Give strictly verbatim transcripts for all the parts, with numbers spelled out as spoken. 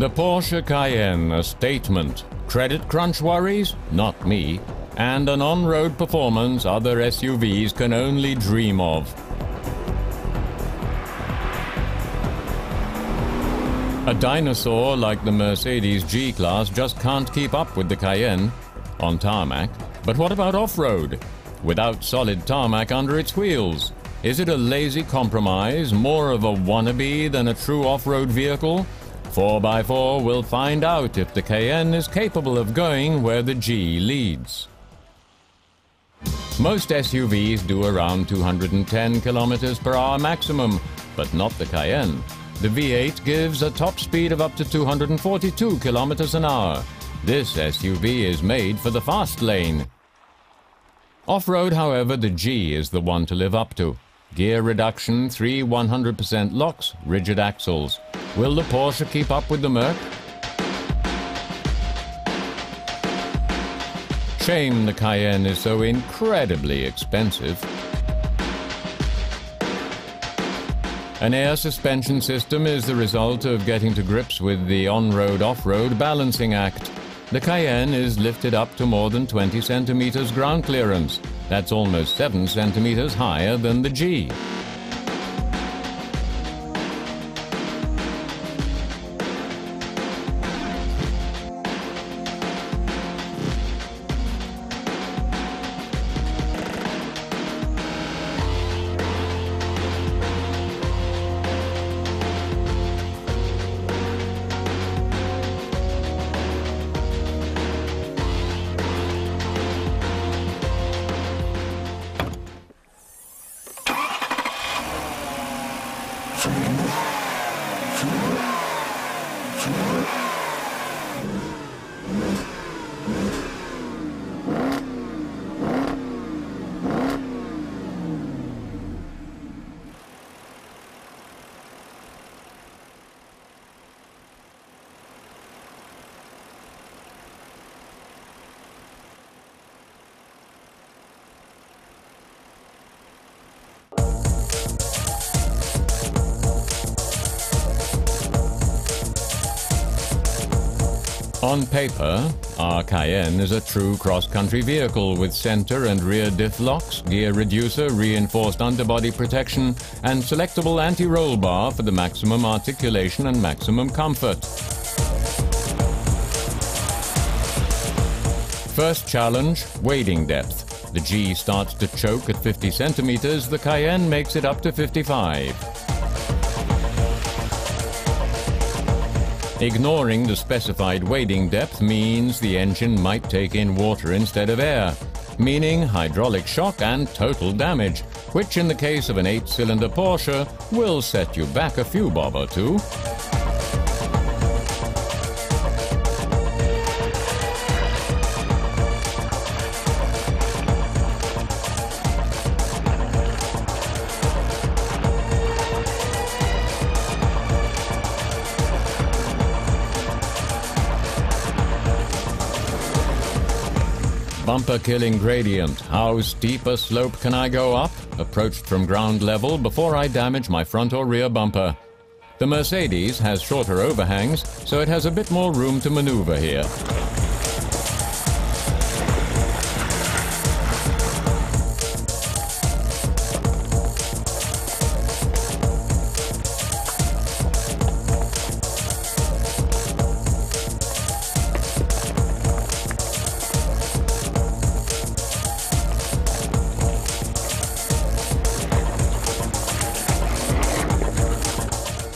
The Porsche Cayenne, a statement. Credit crunch worries? Not me. And an on-road performance other S U Vs can only dream of. A dinosaur like the Mercedes G-Class just can't keep up with the Cayenne on tarmac. But what about off-road? Without solid tarmac under its wheels? Is it a lazy compromise, more of a wannabe than a true off-road vehicle? four by four will find out if the Cayenne is capable of going where the G leads. Most S U Vs do around two hundred ten kilometers per hour maximum, but not the Cayenne. The V eight gives a top speed of up to two hundred forty-two kilometers an hour. This S U V is made for the fast lane. Off-road, however, the G is the one to live up to. Gear reduction, three one hundred percent locks, rigid axles. Will the Porsche keep up with the Merc? Shame the Cayenne is so incredibly expensive. An air suspension system is the result of getting to grips with the on-road off-road balancing act. The Cayenne is lifted up to more than twenty centimeters ground clearance. That's almost seven centimeters higher than the G. On paper, our Cayenne is a true cross-country vehicle with center and rear diff locks, gear reducer, reinforced underbody protection, and selectable anti-roll bar for the maximum articulation and maximum comfort. First challenge, wading depth. The G starts to choke at fifty centimeters, the Cayenne makes it up to fifty-five. Ignoring the specified wading depth means the engine might take in water instead of air, meaning hydraulic shock and total damage, which in the case of an eight-cylinder Porsche will set you back a few bob or two. Bumper killing gradient. How steep a slope can I go up? Approached from ground level before I damage my front or rear bumper. The Mercedes has shorter overhangs, so it has a bit more room to maneuver here.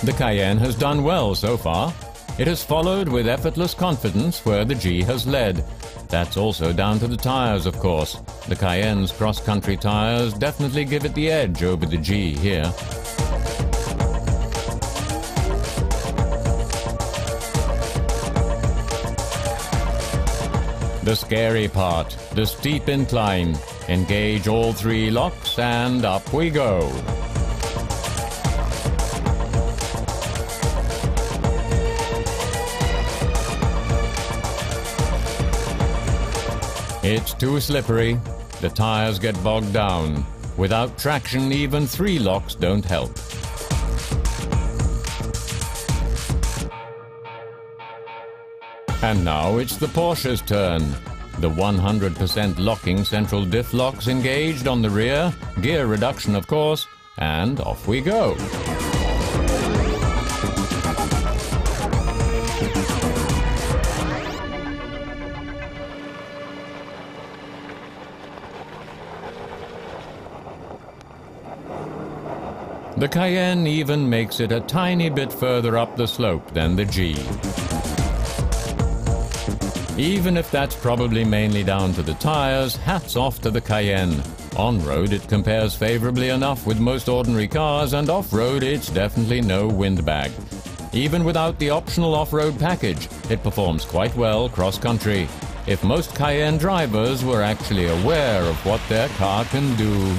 The Cayenne has done well so far. It has followed with effortless confidence where the G has led. That's also down to the tires, of course. The Cayenne's cross-country tires definitely give it the edge over the G here. The scary part, the steep incline. Engage all three locks and up we go. It's too slippery. The tires get bogged down. Without traction, even three locks don't help. And now it's the Porsche's turn. The one hundred percent locking central diff locks engaged on the rear, gear reduction of course, and off we go. The Cayenne even makes it a tiny bit further up the slope than the G. Even if that's probably mainly down to the tires, hats off to the Cayenne. On-road it compares favourably enough with most ordinary cars, and off-road it's definitely no windbag. Even without the optional off-road package, it performs quite well cross-country, if most Cayenne drivers were actually aware of what their car can do.